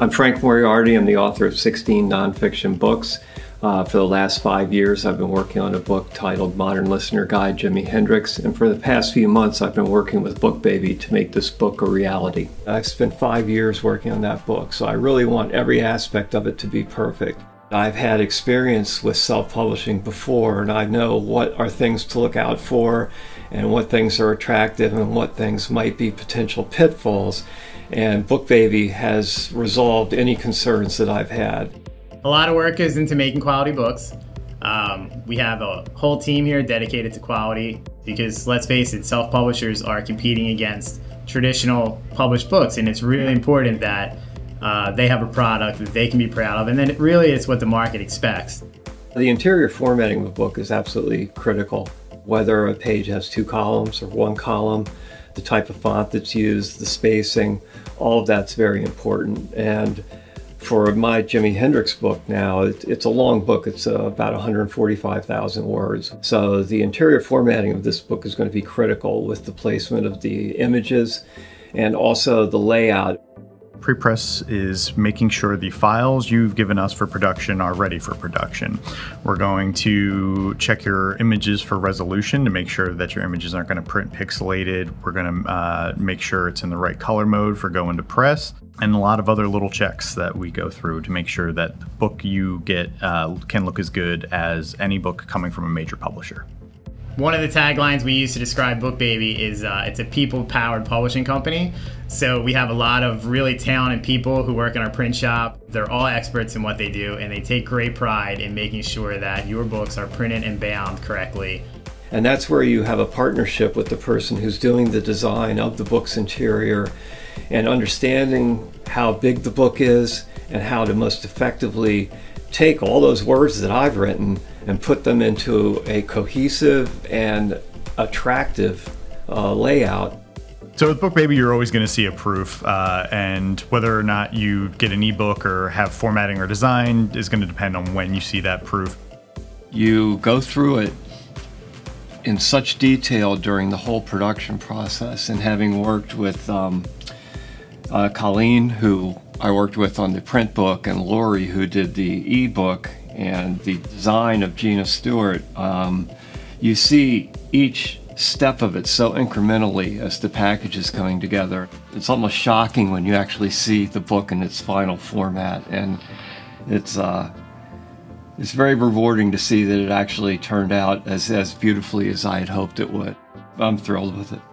I'm Frank Moriarty. I'm the author of 16 nonfiction books. For the last 5 years, I've been working on a book titled Modern Listener Guide: Jimi Hendrix, and for the past few months, I've been working with BookBaby to make this book a reality. I've spent 5 years working on that book, so I really want every aspect of it to be perfect. I've had experience with self-publishing before, and I know what are things to look out for and what things are attractive and what things might be potential pitfalls, and BookBaby has resolved any concerns that I've had. A lot of work goes into making quality books. We have a whole team here dedicated to quality because, let's face it, self-publishers are competing against traditional published books, and it's really important that they have a product that they can be proud of, and then really it's what the market expects. The interior formatting of a book is absolutely critical. Whether a page has two columns or one column, the type of font that's used, the spacing, all of that's very important. And for my Jimi Hendrix book now, it's a long book. It's about 145,000 words. So the interior formatting of this book is going to be critical with the placement of the images and also the layout. Prepress is making sure the files you've given us for production are ready for production. We're going to check your images for resolution to make sure that your images aren't going to print pixelated. We're going to make sure it's in the right color mode for going to press, and a lot of other little checks that we go through to make sure that the book you get can look as good as any book coming from a major publisher. One of the taglines we use to describe BookBaby is it's a people-powered publishing company. So we have a lot of really talented people who work in our print shop. They're all experts in what they do, and they take great pride in making sure that your books are printed and bound correctly. And that's where you have a partnership with the person who's doing the design of the book's interior and understanding how big the book is and how to most effectively take all those words that I've written and put them into a cohesive and attractive layout. So with BookBaby, you're always going to see a proof, and whether or not you get an ebook or have formatting or design is going to depend on when you see that proof. You go through it in such detail during the whole production process, and having worked with Colleen, who I worked with on the print book, and Lori, who did the ebook, and the design of Gina Stewart, you see each step of it so incrementally as the package is coming together. It's almost shocking when you actually see the book in its final format, and it's very rewarding to see that it actually turned out as beautifully as I had hoped it would. I'm thrilled with it.